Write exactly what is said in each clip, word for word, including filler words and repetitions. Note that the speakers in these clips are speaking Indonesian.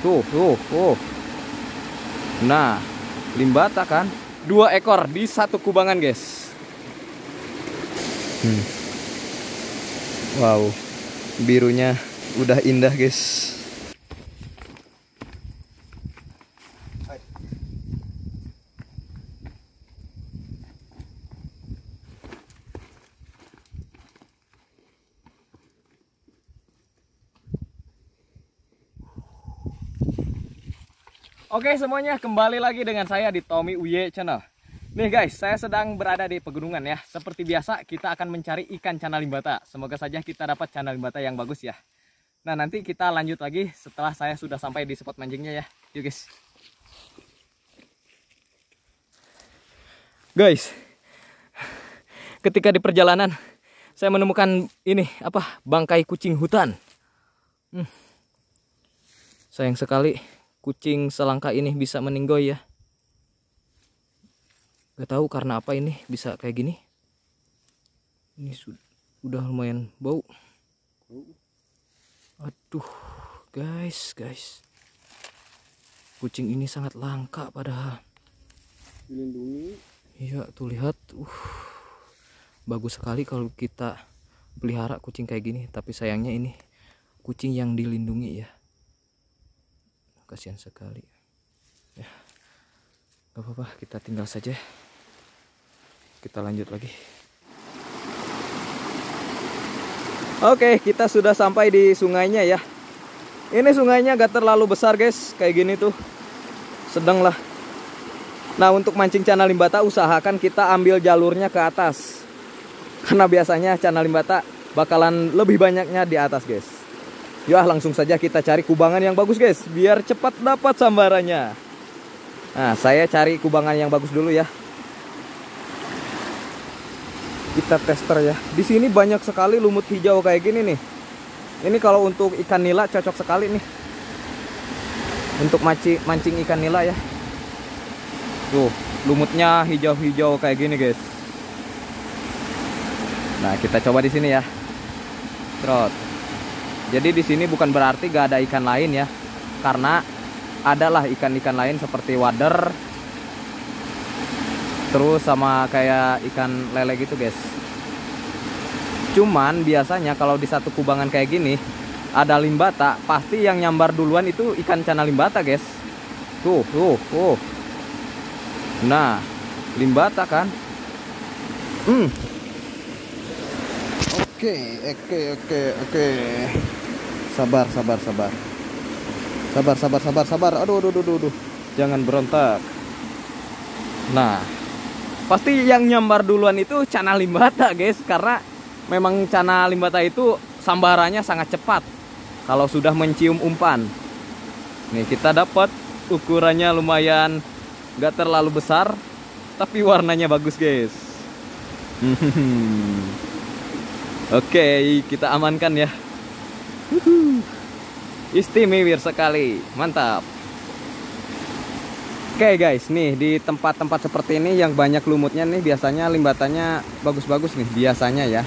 Tuh, tuh, tuh. Nah, limbata kan? Dua ekor di satu kubangan, guys. Hmm. Wow, birunya udah indah, guys. Oke semuanya, kembali lagi dengan saya di Tommy Uye Channel. Nih guys, saya sedang berada di pegunungan ya. Seperti biasa, kita akan mencari ikan channa limbata. Semoga saja kita dapat channa limbata yang bagus ya. Nah nanti kita lanjut lagi setelah saya sudah sampai di spot mancingnya ya. Yuk guys. Guys, ketika di perjalanan saya menemukan ini apa bangkai kucing hutan. Hmm. Sayang sekali. Kucing selangka ini bisa meninggoy ya. Gak tahu karena apa ini bisa kayak gini. Ini sudah lumayan bau. Aduh, guys, guys. Kucing ini sangat langka padahal. Dilindungi. Iya, tuh lihat. Uh, bagus sekali kalau kita pelihara kucing kayak gini. Tapi sayangnya ini kucing yang dilindungi ya. Kasihan sekali ya, gak apa-apa, kita tinggal saja, kita lanjut lagi. Oke, kita sudah sampai di sungainya ya. Ini sungainya gak terlalu besar guys, kayak gini tuh sedang lah. Nah untuk mancing channa limbata usahakan kita ambil jalurnya ke atas, karena biasanya channa limbata bakalan lebih banyaknya di atas guys. Ya langsung saja kita cari kubangan yang bagus guys, biar cepat dapat sambarannya. Nah saya cari kubangan yang bagus dulu ya. Kita tester ya. Di sini banyak sekali lumut hijau kayak gini nih. Ini kalau untuk ikan nila cocok sekali nih. Untuk mancing mancing ikan nila ya. Tuh lumutnya hijau-hijau kayak gini guys. Nah kita coba di sini ya. Trot. Jadi di sini bukan berarti gak ada ikan lain ya, karena adalah ikan-ikan lain seperti wader, terus sama kayak ikan lele gitu guys. Cuman biasanya kalau di satu kubangan kayak gini ada limbata, pasti yang nyambar duluan itu ikan channa limbata guys. Tuh, tuh, tuh. Nah, limbata kan? Hmm. Oke, oke, oke, oke. Sabar, sabar, sabar. Sabar, sabar, sabar, sabar. Aduh, aduh, aduh, aduh. Jangan berontak. Nah, pasti yang nyambar duluan itu channa limbata, guys, karena memang channa limbata itu sambarannya sangat cepat kalau sudah mencium umpan. Nih, kita dapat ukurannya lumayan gak terlalu besar, tapi warnanya bagus, guys. Oke, kita amankan ya. Wuhu. Istimewa sekali, mantap. Oke guys, nih di tempat-tempat seperti ini yang banyak lumutnya nih biasanya limbatanya bagus-bagus nih biasanya ya.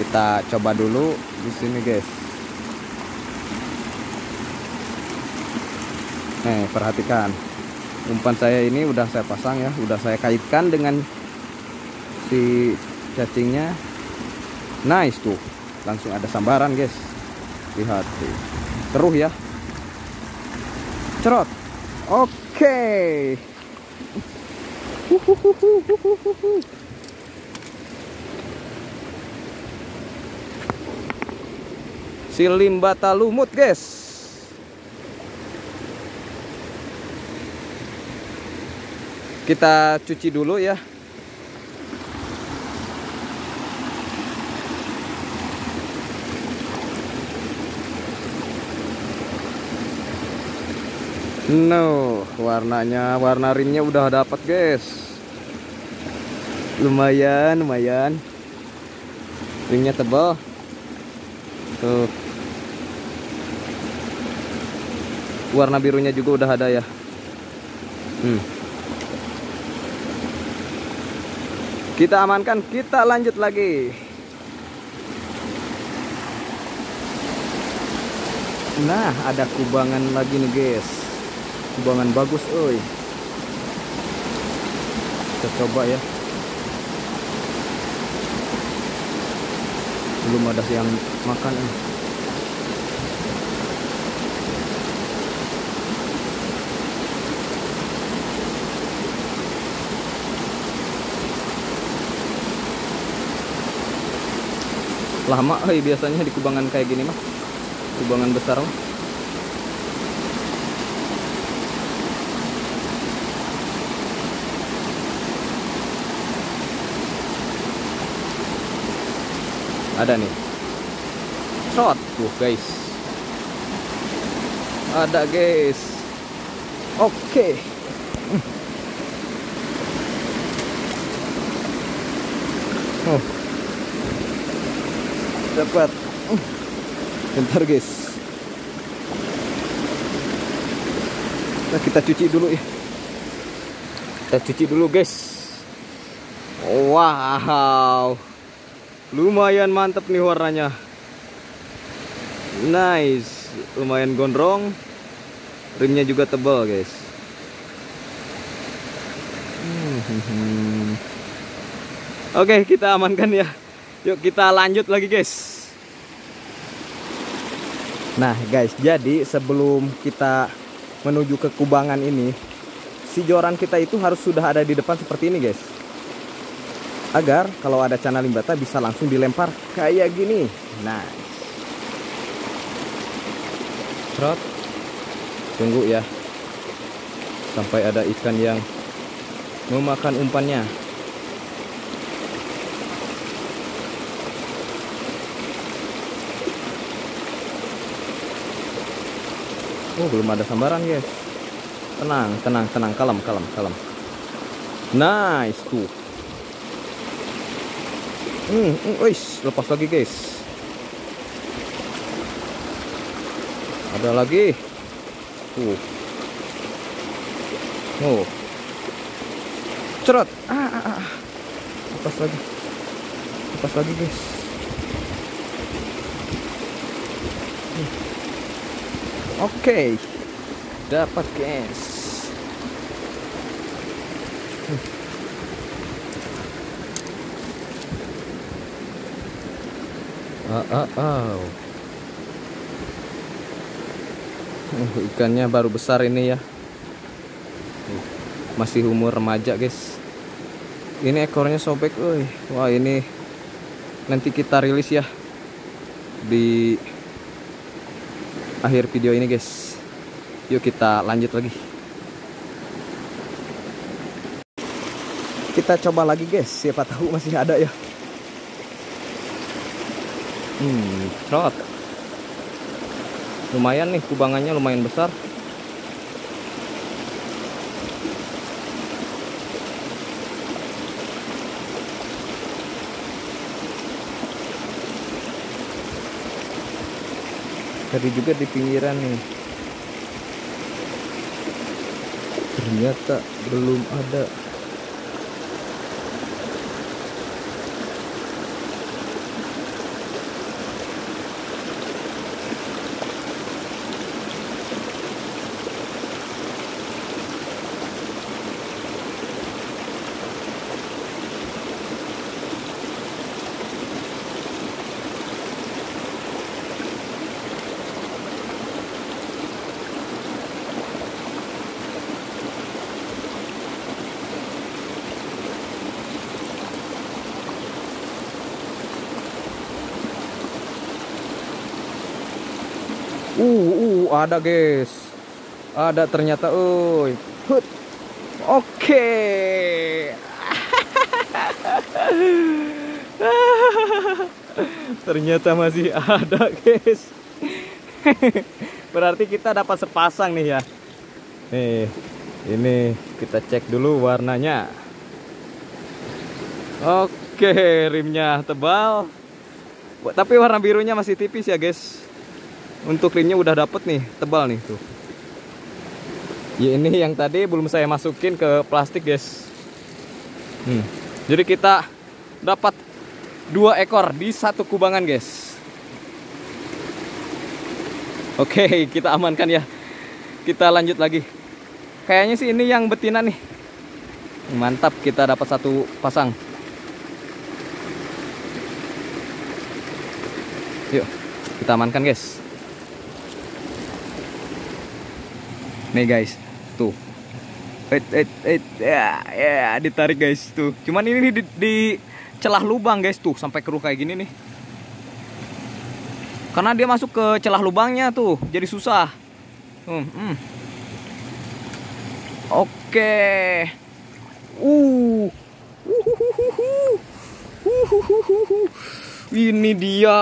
Kita coba dulu di sini guys. Nih perhatikan, umpan saya ini udah saya pasang ya, udah saya kaitkan dengan si cacingnya. Nice tuh. Langsung ada sambaran guys. Lihat tuh. Teruh ya. Cerot. Oke. Si limbata lumut guys. Kita cuci dulu ya. No, warnanya warna ringnya udah dapat guys. Lumayan, lumayan. Ringnya tebal. Tuh. Warna birunya juga udah ada ya. Hmm. Kita amankan, kita lanjut lagi. Nah, ada kubangan lagi nih guys. Kubangan bagus, oi. Kita coba ya. Belum ada yang makan nih. Lama, oi, biasanya di kubangan kayak gini mah. Kubangan besar. Ada nih. Shot tuh, guys. Ada, guys. Oke. Okay. Oh. Dapat. Bentar guys, nah, kita cuci dulu ya. Kita cuci dulu guys. Wow, lumayan mantep nih warnanya. Nice, lumayan gondrong. Rimnya juga tebal guys. Oke, kita amankan ya. Yuk kita lanjut lagi guys. Nah guys, jadi sebelum kita menuju ke kubangan ini, si joran kita itu harus sudah ada di depan seperti ini guys, agar kalau ada channa limbata bisa langsung dilempar kayak gini. Nah, trot, tunggu ya sampai ada ikan yang memakan umpannya. Oh, belum ada sambaran guys. Tenang, tenang, tenang, kalem, kalem, kalem. Nice tuh. Hmm, hmm, uish, lepas lagi guys. Ada lagi. Tuh. Oh. Cerot. Ah, ah, ah. Lepas lagi. Lepas lagi guys. Hmm. Oke, okay. Dapat guys. Hmm. Oh, oh, oh. Uh, ikannya baru besar ini ya. Uh, masih umur remaja guys. Ini ekornya sobek, uy. Wah, ini nanti kita rilis ya di akhir video ini guys. Yuk kita lanjut lagi. Kita coba lagi guys, siapa tahu masih ada ya. Hmm, trot. Lumayan nih, kubangannya lumayan besar. Tadi juga di pinggiran nih. Ternyata belum ada. Uh, uh, ada guys. Ada ternyata, oi. Hut. Oke. Ternyata masih ada guys. Berarti kita dapat sepasang nih ya. Nih, ini kita cek dulu warnanya. Oke, rimnya tebal. Tapi warna birunya masih tipis ya guys. Untuk rimnya udah dapet nih, tebal nih tuh. Ya ini yang tadi belum saya masukin ke plastik guys. Hmm. Jadi kita dapat dua ekor di satu kubangan guys. Oke, kita amankan ya. Kita lanjut lagi. Kayaknya sih ini yang betina nih. Mantap, kita dapat satu pasang. Yuk, kita amankan guys. Nih guys, tuh. Wait, wait, wait. Ya, ya, ditarik guys tuh. Cuman ini di, di celah lubang guys tuh, sampai keruh kayak gini nih. Karena dia masuk ke celah lubangnya tuh, jadi susah. Hmm, hmm. Oke. Uh. Ini dia.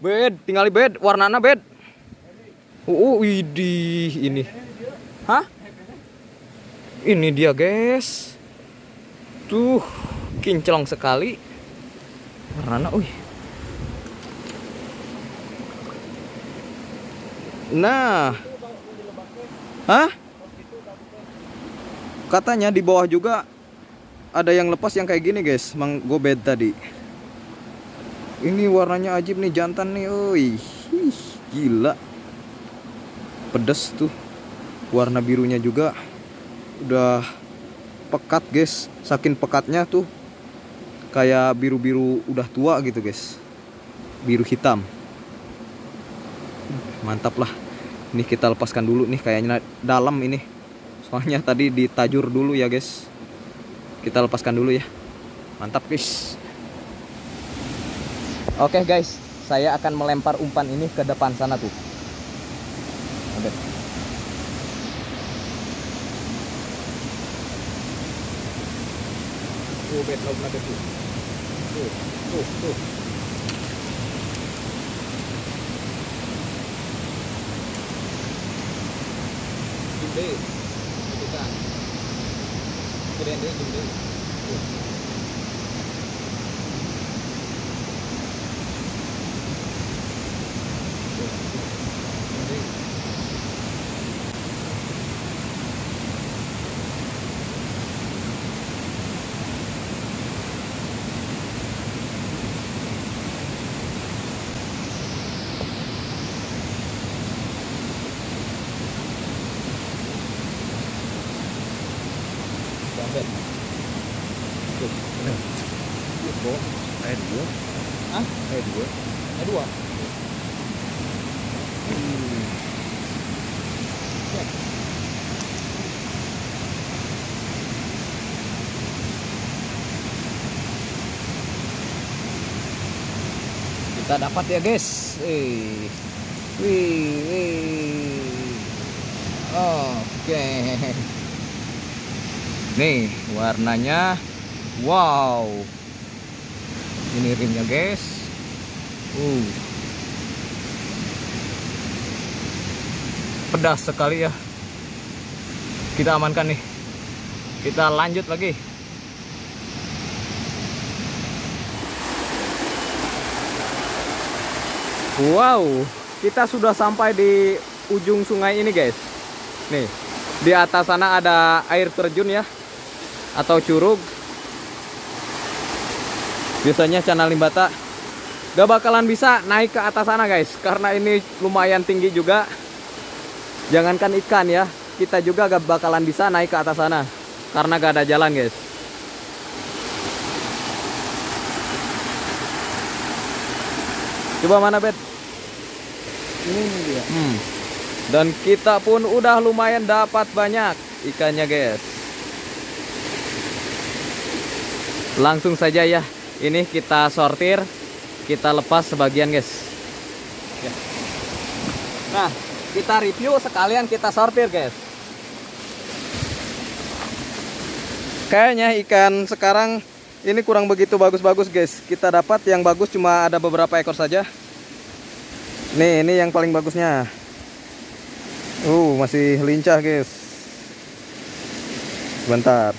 Bed, tinggal bed, warnanya bed. Uh, widih ini. Hah? Ini dia, guys. Tuh, kinclong sekali. Warnanya, wih. Nah, hah? Katanya di bawah juga ada yang lepas yang kayak gini guys, manggobed tadi. Ini warnanya ajib nih, jantan nih, oi, gila, pedes tuh. Warna birunya juga udah pekat guys, saking pekatnya tuh kayak biru-biru udah tua gitu guys, biru hitam. Mantap lah. Ini kita lepaskan dulu nih, kayaknya dalam ini. Soalnya tadi ditajur dulu ya guys. Kita lepaskan dulu ya. Mantap guys. Oke guys, saya akan melempar umpan ini ke depan sana tuh. Oke. Tuh, bet, laut lagi tuh. Tuh, tuh, tuh. Gede, bukan. Gede, gede, gede. Dua. Hmm. Kita dapat ya guys. Wih, wih, wih. Oke. Nih warnanya, wow. Ini rimnya guys. Uh. Pedas sekali ya. Kita amankan nih. Kita lanjut lagi. Wow, kita sudah sampai di ujung sungai ini guys. Nih, di atas sana ada air terjun ya, atau curug. Biasanya Channa limbata gak bakalan bisa naik ke atas sana guys, karena ini lumayan tinggi juga. Jangankan ikan ya, kita juga gak bakalan bisa naik ke atas sana, karena gak ada jalan guys. Coba mana bet? Ini dia. Hmm. Dan kita pun udah lumayan dapat banyak ikannya guys. Langsung saja ya, ini kita sortir. Kita lepas sebagian guys. Nah, kita review sekalian kita sortir guys. Kayaknya ikan sekarang ini kurang begitu bagus-bagus guys. Kita dapat yang bagus cuma ada beberapa ekor saja. Nih, ini yang paling bagusnya. Uh, masih lincah guys. Bentar.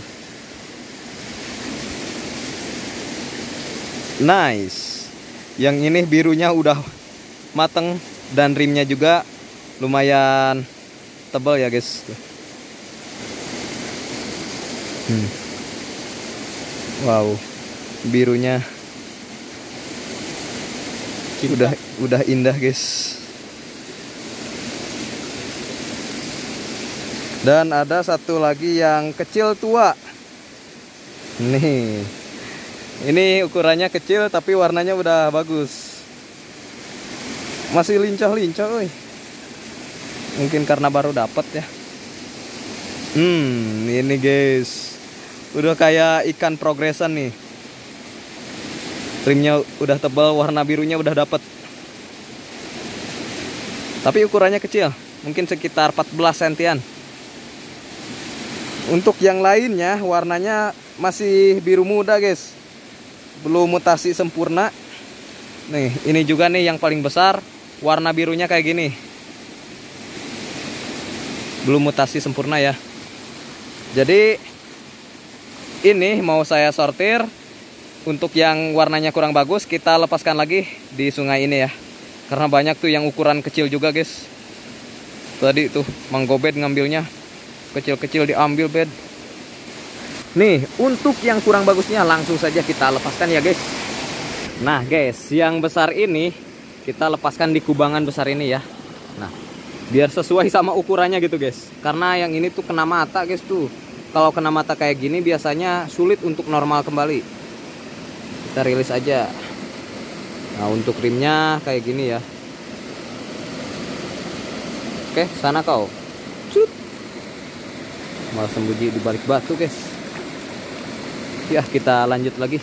Nice. Yang ini birunya udah mateng dan rimnya juga lumayan tebal ya guys. Hmm. Wow, birunya udah udah indah guys. Dan ada satu lagi yang kecil tua. Nih. Ini ukurannya kecil tapi warnanya udah bagus. Masih lincah-lincah, woi. Mungkin karena baru dapat ya. Hmm, ini guys. Udah kayak ikan progresan nih. Ringnya udah tebal, warna birunya udah dapat. Tapi ukurannya kecil, mungkin sekitar empat belas sentian. Untuk yang lainnya warnanya masih biru muda guys, belum mutasi sempurna. Nih ini juga nih yang paling besar, warna birunya kayak gini, belum mutasi sempurna ya. Jadi ini mau saya sortir. Untuk yang warnanya kurang bagus kita lepaskan lagi di sungai ini ya, karena banyak tuh yang ukuran kecil juga guys. Tadi tuh manggobed ngambilnya kecil-kecil diambil bed. Nih untuk yang kurang bagusnya langsung saja kita lepaskan ya guys. Nah guys, yang besar ini kita lepaskan di kubangan besar ini ya. Nah biar sesuai sama ukurannya gitu guys, karena yang ini tuh kena mata guys tuh. Kalau kena mata kayak gini biasanya sulit untuk normal kembali. Kita rilis aja. Nah untuk rimnya kayak gini ya. Oke sana kau. Cut. Malah sembunyi di balik batu guys. Ya kita lanjut lagi.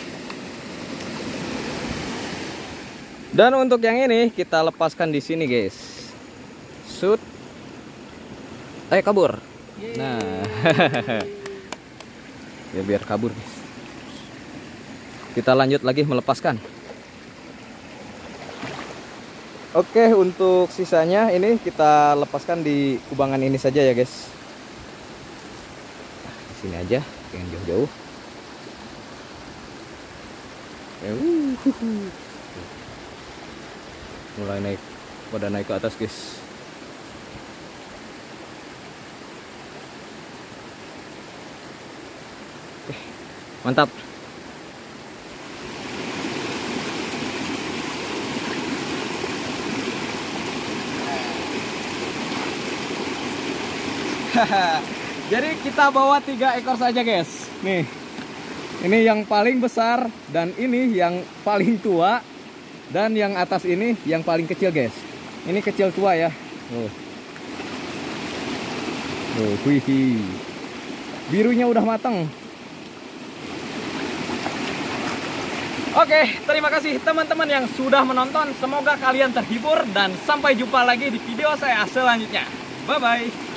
Dan untuk yang ini kita lepaskan di sini guys. Sut. Eh kabur. Yeay. Nah. Ya biar kabur guys. Kita lanjut lagi melepaskan. Oke untuk sisanya ini kita lepaskan di kubangan ini saja ya guys. Sini aja, jangan jauh-jauh. Mulai naik, pada naik ke atas guys. Oke, mantap. Jadi kita bawa tiga ekor saja guys. Nih, ini yang paling besar, dan ini yang paling tua, dan yang atas ini yang paling kecil guys. Ini kecil tua ya. Oh, oh wihi. Birunya udah matang. Oke, terima kasih teman-teman yang sudah menonton. Semoga kalian terhibur dan sampai jumpa lagi di video saya selanjutnya. Bye bye.